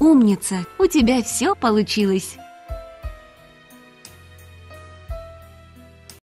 Умница, у тебя все получилось!